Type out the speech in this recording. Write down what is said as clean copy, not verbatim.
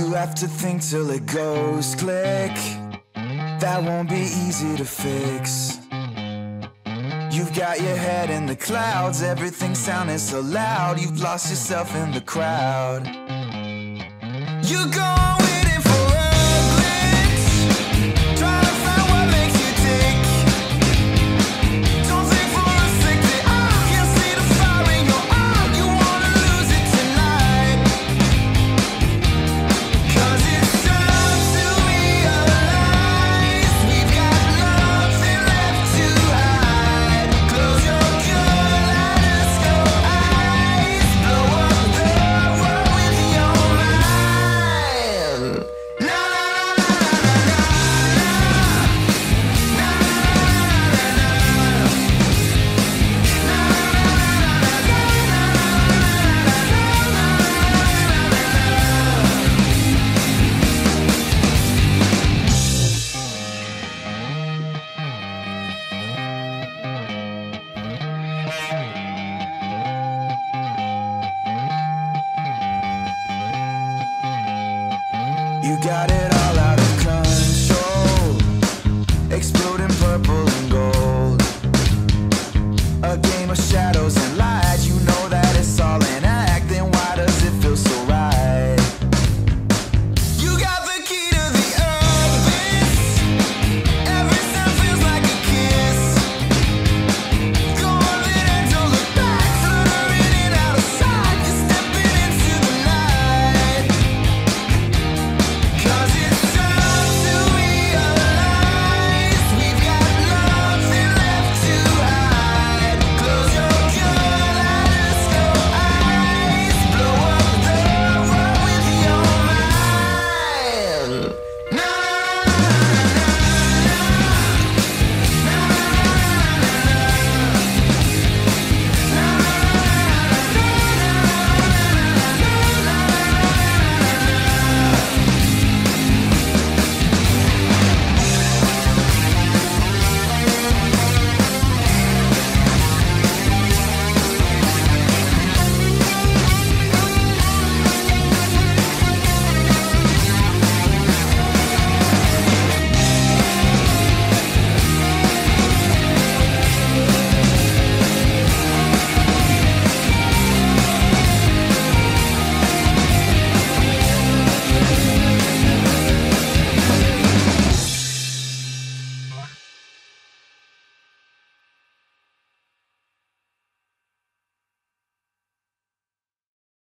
You have to think till it goes click. That won't be easy to fix. You've got your head in the clouds, everything's sounding so loud. You've lost yourself in the crowd. You're gone. You got it all out of control, exploding purple and gold. A game of shadows and light.